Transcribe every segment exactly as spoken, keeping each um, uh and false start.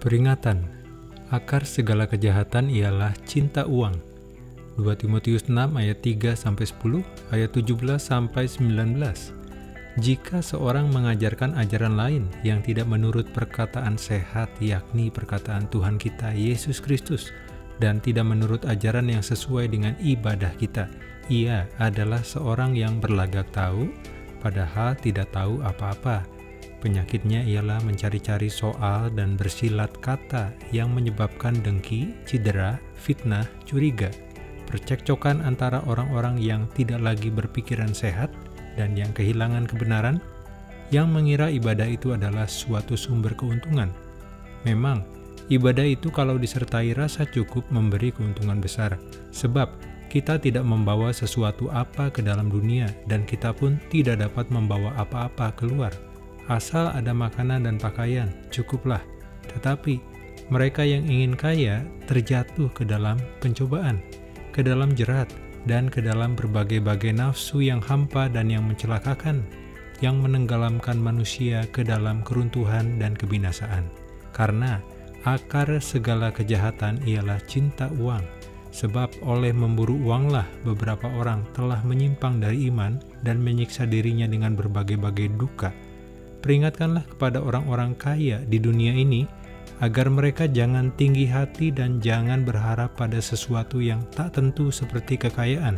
Peringatan, akar segala kejahatan ialah cinta uang. dua Timotius enam ayat tiga sampai sepuluh, ayat tujuh belas sampai sembilan belas. Jika seorang mengajarkan ajaran lain yang tidak menurut perkataan sehat, yakni perkataan Tuhan kita Yesus Kristus, dan tidak menurut ajaran yang sesuai dengan ibadah kita, ia adalah seorang yang berlagak tahu, padahal tidak tahu apa-apa. Penyakitnya ialah mencari-cari soal dan bersilat kata yang menyebabkan dengki, cedera, fitnah, curiga, percekcokan antara orang-orang yang tidak lagi berpikiran sehat dan yang kehilangan kebenaran, yang mengira ibadah itu adalah suatu sumber keuntungan. Memang, ibadah itu kalau disertai rasa cukup memberi keuntungan besar, sebab kita tidak membawa sesuatu apa ke dalam dunia dan kita pun tidak dapat membawa apa-apa keluar. Asal ada makanan dan pakaian, cukuplah. Tetapi, mereka yang ingin kaya terjatuh ke dalam pencobaan, ke dalam jerat, dan ke dalam berbagai-bagai nafsu yang hampa dan yang mencelakakan, yang menenggelamkan manusia ke dalam keruntuhan dan kebinasaan. Karena akar segala kejahatan ialah cinta uang, sebab oleh memburu uanglah beberapa orang telah menyimpang dari iman dan menyiksa dirinya dengan berbagai-bagai duka. Peringatkanlah kepada orang-orang kaya di dunia ini, agar mereka jangan tinggi hati dan jangan berharap pada sesuatu yang tak tentu seperti kekayaan,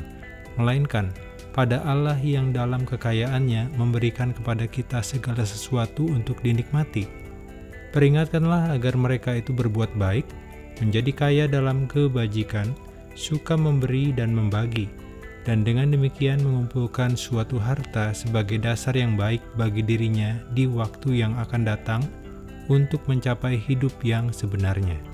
melainkan pada Allah yang dalam kekayaannya memberikan kepada kita segala sesuatu untuk dinikmati. Peringatkanlah agar mereka itu berbuat baik, menjadi kaya dalam kebajikan, suka memberi dan membagi, dan dengan demikian mengumpulkan suatu harta sebagai dasar yang baik bagi dirinya di waktu yang akan datang untuk mencapai hidup yang sebenarnya.